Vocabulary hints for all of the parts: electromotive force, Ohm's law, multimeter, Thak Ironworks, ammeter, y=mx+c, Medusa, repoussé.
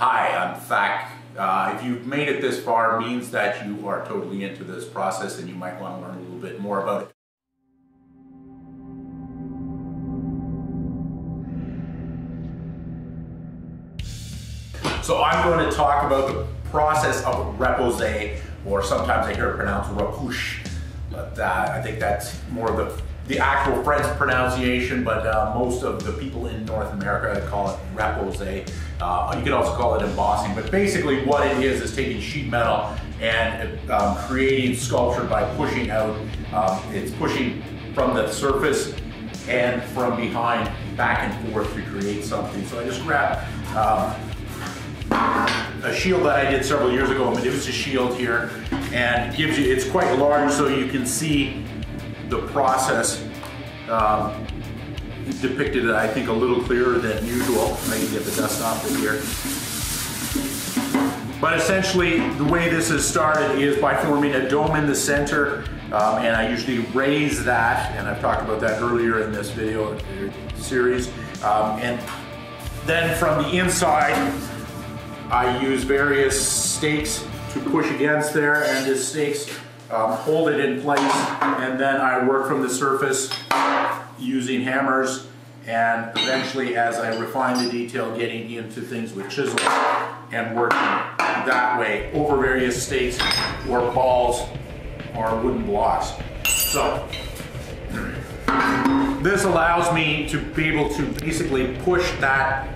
Hi, I'm Thak. If you've made it this far, means that you are totally into this process and you might want to learn a little bit more about it. So I'm going to talk about the process of repoussé, or sometimes I hear it pronounced repoussé, but I think that's more of the actual French pronunciation, but most of the people in North America call it repoussé. You can also call it embossing, but basically what it is taking sheet metal and creating sculpture by pushing out. It's pushing from the surface and from behind back and forth to create something. So I just grabbed a shield that I did several years ago, a Medusa shield here, and gives you, it's quite large, so you can see the process depicted, I think, a little clearer than usual. I can get the dust off of here. But essentially, the way this is started is by forming a dome in the center, and I usually raise that, and I've talked about that earlier in this video series. And then from the inside, I use various stakes to push against there, and the stakes hold it in place, and then I work from the surface using hammers, and eventually, as I refine the detail, getting into things with chisels and working that way over various stakes or balls or wooden blocks. So this allows me to be able to basically push that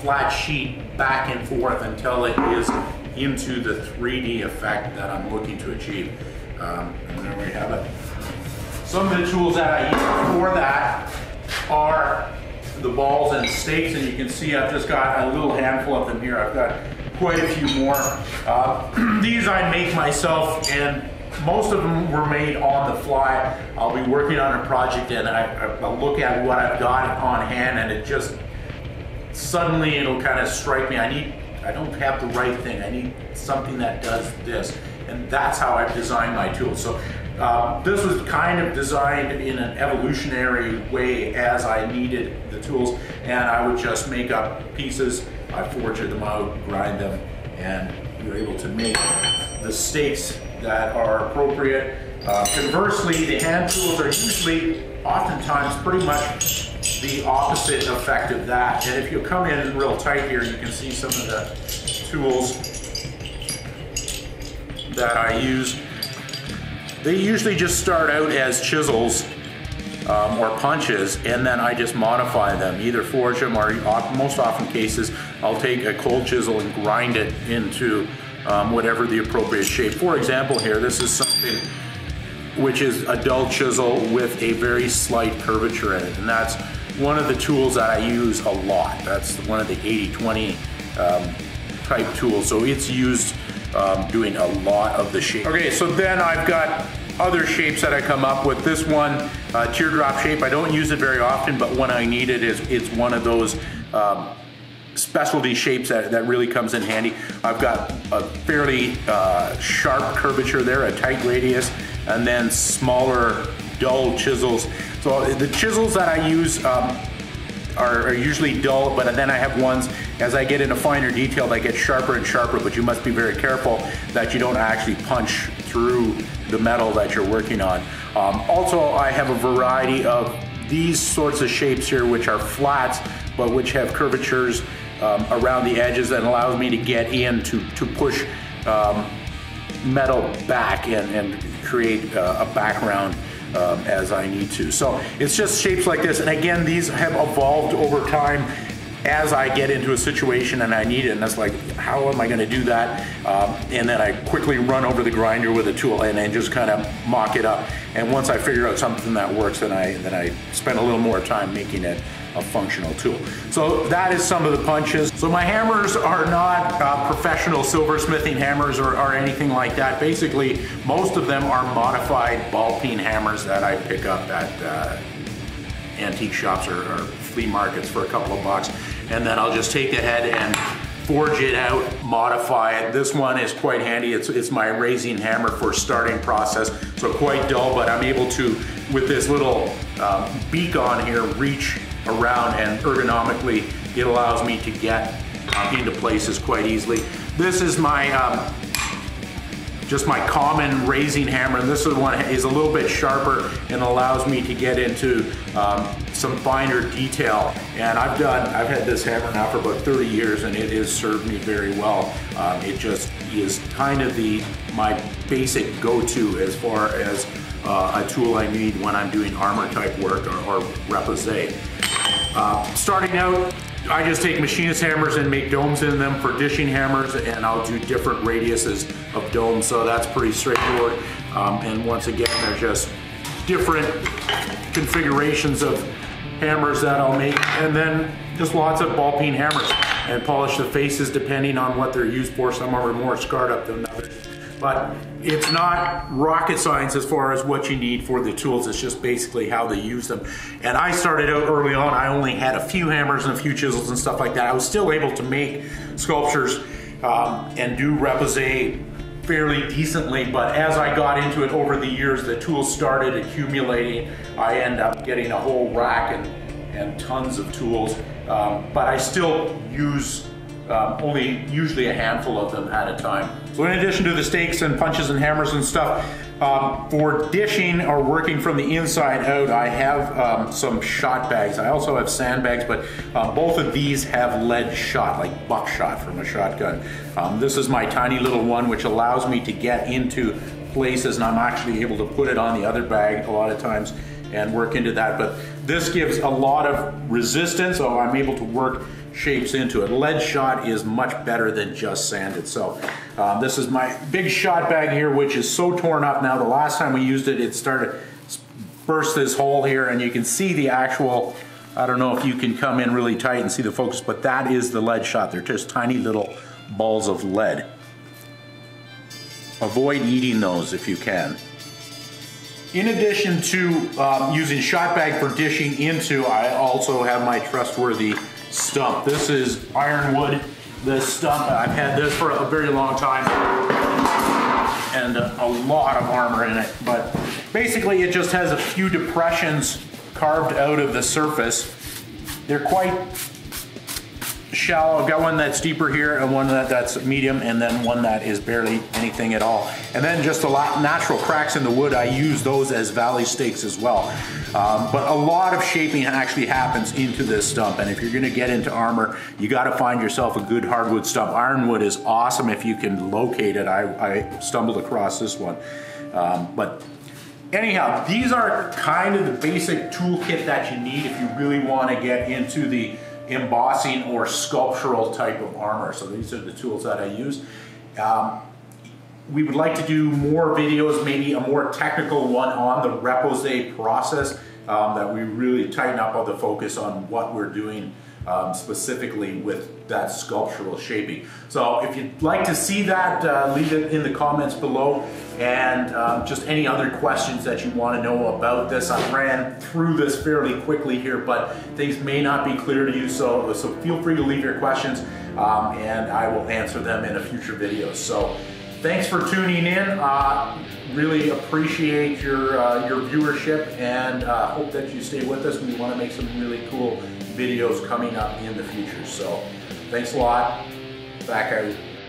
flat sheet back and forth until it is into the 3D effect that I'm looking to achieve. And there we have it. Some of the tools that I use for that are the balls and stakes, and you can see I've just got a little handful of them here. I've got quite a few more. These I make myself, and most of them were made on the fly. I'll be working on a project and I look at what I've got on hand, and it just suddenly it'll kind of strike me. I don't have the right thing. I need something that does this. And that's how I've designed my tools. So this was kind of designed in an evolutionary way as I needed the tools, and I would just make up pieces. I forged them out, grind them, and you're able to make the stakes that are appropriate. Conversely, the hand tools are usually, oftentimes, pretty much the opposite effect of that. And if you come in real tight here, you can see some of the tools that I use. They usually just start out as chisels or punches, and then I just modify them, either forge them, or most often cases, I'll take a cold chisel and grind it into whatever the appropriate shape. For example here, this is something which is a dull chisel with a very slight curvature in it, and that's one of the tools that I use a lot. That's one of the 80-20 type tools, so it's used doing a lot of the shape. Okay, so then I've got other shapes that I come up with. This one, teardrop shape, I don't use it very often, but when I need it, it's one of those specialty shapes that really comes in handy. I've got a fairly sharp curvature there, a tight radius, and then smaller dull chisels. So the chisels that I use are usually dull, but then I have ones, as I get into finer detail, that get sharper and sharper, but you must be very careful that you don't actually punch through the metal that you're working on. Also, I have a variety of these sorts of shapes here, which are flats, but which have curvatures around the edges that allows me to get in to push metal back and create a background as I need to. So it's just shapes like this. And again, these have evolved over time as I get into a situation and I need it. And that's like, how am I gonna do that? And then I quickly run over the grinder with a tool and then just kind of mock it up. And once I figure out something that works, then I spend a little more time making it a functional tool. So that is some of the punches. So my hammers are not professional silversmithing hammers or anything like that. Basically, most of them are modified ball peen hammers that I pick up at antique shops or flea markets for a couple of bucks. And then I'll just take the head and forge it out, modify it. This one is quite handy. It's my raising hammer for starting process. So quite dull, but I'm able to, with this little beak on here, reach around, and ergonomically it allows me to get into places quite easily. This is my just my common raising hammer, and this one is a little bit sharper and allows me to get into some finer detail. And I've had this hammer now for about 30 years, and it has served me very well. It just is kind of my basic go-to as far as a tool I need when I'm doing armor type work or repoussé. Starting out, I just take machinist hammers and make domes in them for dishing hammers, and I'll do different radiuses of domes, so that's pretty straightforward. And once again, they're just different configurations of hammers that I'll make, and then just lots of ball peen hammers, and polish the faces depending on what they're used for. Some are more scarred up than others. But it's not rocket science as far as what you need for the tools. It's just basically how they use them. And I started out early on, I only had a few hammers and a few chisels and stuff like that. I was still able to make sculptures and do repoussé fairly decently, but as I got into it over the years, the tools started accumulating. I ended up getting a whole rack and tons of tools, but I still use only usually a handful of them at a time. So in addition to the stakes and punches and hammers and stuff, for dishing or working from the inside out, I have some shot bags. I also have sandbags, but both of these have lead shot, like buckshot from a shotgun. This is my tiny little one, which allows me to get into places, and I'm actually able to put it on the other bag a lot of times and work into that. But this gives a lot of resistance, so I'm able to work shapes into it. Lead shot is much better than just sand itself. This is my big shot bag here, which is so torn up now. The last time we used it, it started to burst this hole here, and you can see the actual, I don't know if you can come in really tight and see the focus, but that is the lead shot. They're just tiny little balls of lead. Avoid eating those if you can. In addition to using shot bag for dishing into, I also have my trustworthy stump. This is ironwood, this stump. I've had this for a very long time, and a lot of armor in it. But basically it just has a few depressions carved out of the surface. They're quite shallow. I've got one that's deeper here, and one that's medium, and then one that is barely anything at all. And then just a lot natural cracks in the wood, I use those as valley stakes as well. But a lot of shaping actually happens into this stump, and if you're gonna get into armor, you gotta find yourself a good hardwood stump. Ironwood is awesome if you can locate it. I stumbled across this one. But anyhow, these are kind of the basic toolkit that you need if you really wanna get into the embossing or sculptural type of armor. So these are the tools that I use. We would like to do more videos, maybe a more technical one on the repoussé process, that we really tighten up on the focus on what we're doing specifically with that sculptural shaping. So if you'd like to see that, leave it in the comments below, and just any other questions that you want to know about this. I ran through this fairly quickly here, but things may not be clear to you, so feel free to leave your questions, and I will answer them in a future video. So thanks for tuning in. Really appreciate your viewership, and hope that you stay with us. We want to make some really cool videos coming up in the future. So thanks a lot. Back out.